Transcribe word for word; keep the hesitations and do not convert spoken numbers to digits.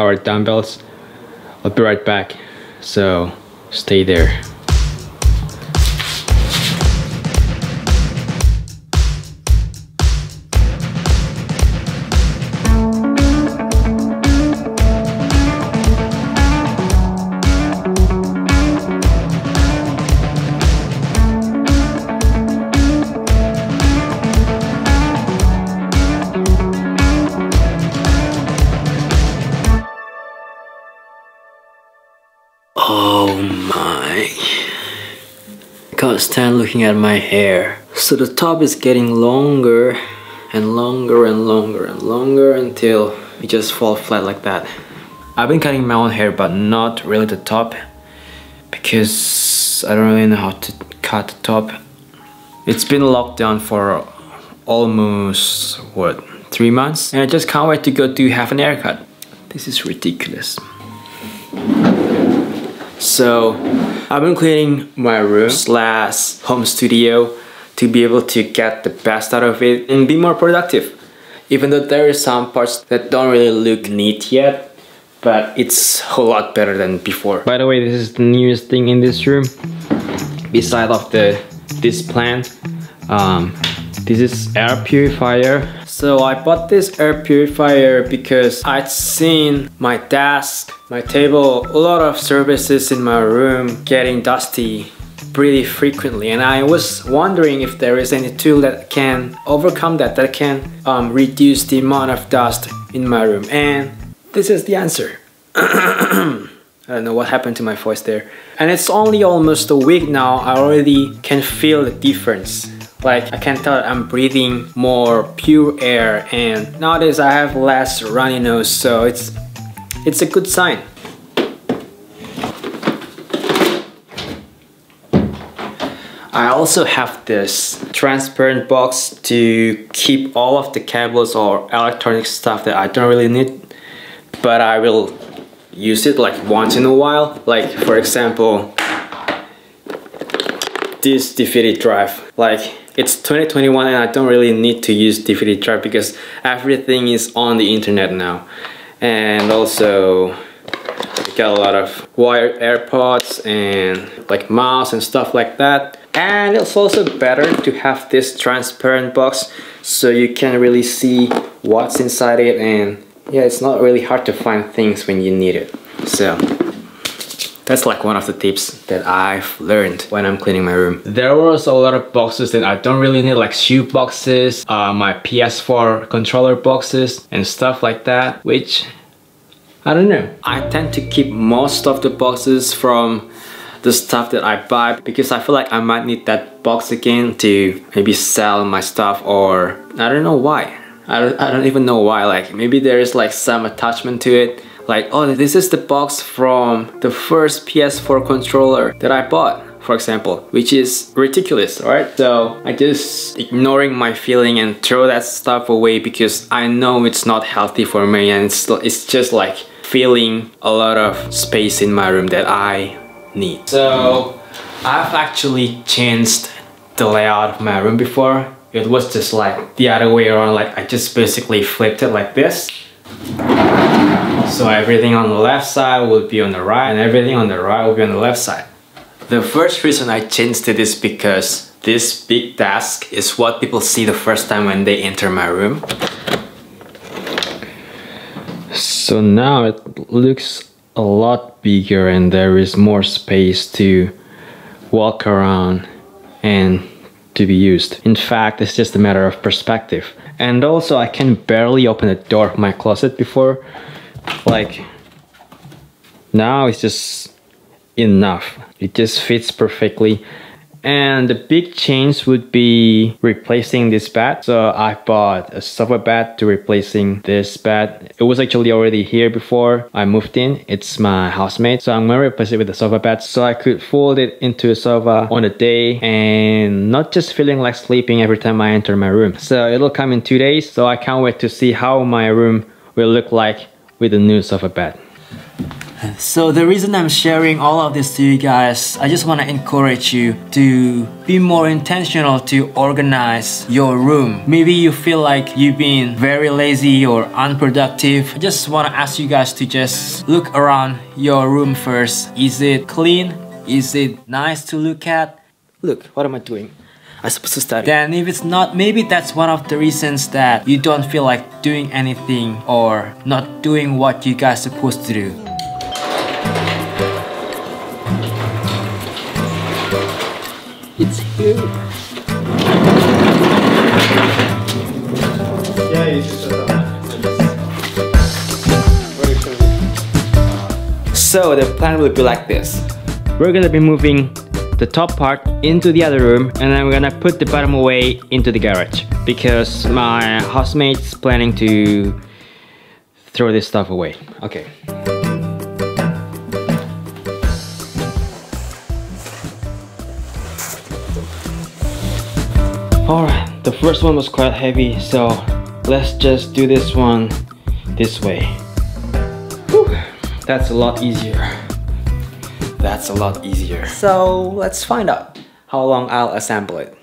our dumbbells. I'll be right back, so stay there. Can't stand looking at my hair. So the top is getting longer and longer and longer and longer until it just falls flat like that. I've been cutting my own hair, but not really the top, because I don't really know how to cut the top. It's been locked down for almost, what, three months? And I just can't wait to go to have an haircut. This is ridiculous. So I've been cleaning my room slash home studio to be able to get the best out of it and be more productive. Even though there are some parts that don't really look neat yet, but it's a whole lot better than before. By the way, this is the newest thing in this room. Beside of the this plant, um, this is air purifier. So I bought this air purifier because I'd seen my desk, my table, a lot of surfaces in my room getting dusty pretty frequently, and I was wondering if there is any tool that can overcome that, that can um, reduce the amount of dust in my room, and this is the answer. I don't know what happened to my voice there. And it's only almost a week now, I already can feel the difference. Like, I can tell I'm breathing more pure air, and nowadays I have less runny nose, so it's it's a good sign. I also have this transparent box to keep all of the cables or electronic stuff that I don't really need, but I will use it like once in a while. Like, for example, this D V D drive. Like, it's twenty twenty-one and I don't really need to use D V D drive because everything is on the internet now. And also I got a lot of wired AirPods and like mouse and stuff like that. And it's also better to have this transparent box so you can really see what's inside it, and yeah, it's not really hard to find things when you need it. So that's like one of the tips that I've learned when I'm cleaning my room. There was a lot of boxes that I don't really need, like shoe boxes, uh, my P S four controller boxes and stuff like that, which I don't know. I tend to keep most of the boxes from the stuff that I buy because I feel like I might need that box again to maybe sell my stuff, or I don't know why. I don't, I don't even know why. Like, maybe there is like some attachment to it. Like, oh, this is the box from the first P S four controller that I bought, for example, which is ridiculous, right? So I just ignoring my feeling and throw that stuff away because I know it's not healthy for me, and it's, it's just like filling a lot of space in my room that I need. So I've actually changed the layout of my room before. It was just like the other way around, like I just basically flipped it like this. So everything on the left side will be on the right, and everything on the right will be on the left side. The first reason I changed it is because this big desk is what people see the first time when they enter my room. So now it looks a lot bigger and there is more space to walk around and to be used. In fact, it's just a matter of perspective. And also I can barely open the door of my closet before. Like, now it's just enough. It just fits perfectly. And the big change would be replacing this bed. So I bought a sofa bed to replacing this bed. It was actually already here before I moved in. It's my housemate. So I'm gonna replace it with a sofa bed so I could fold it into a sofa on a day and not just feeling like sleeping every time I enter my room. So it'll come in two days. So I can't wait to see how my room will look like with the news of a bed. So the reason I'm sharing all of this to you guys, I just want to encourage you to be more intentional to organize your room. Maybe you feel like you've been very lazy or unproductive. I just want to ask you guys to just look around your room first. Is it clean? Is it nice to look at? Look, what am I doing? I'm supposed to study. Then if it's not, maybe that's one of the reasons that you don't feel like doing anything or not doing what you guys are supposed to do. It's here. Yeah, you should. So the plan will be like this. We're gonna be moving the top part into the other room, and I'm gonna put the bottom away into the garage because my housemate's planning to throw this stuff away. Okay. Alright, the first one was quite heavy, so let's just do this one this way. Whew, that's a lot easier. That's a lot easier. So let's find out how long I'll assemble it.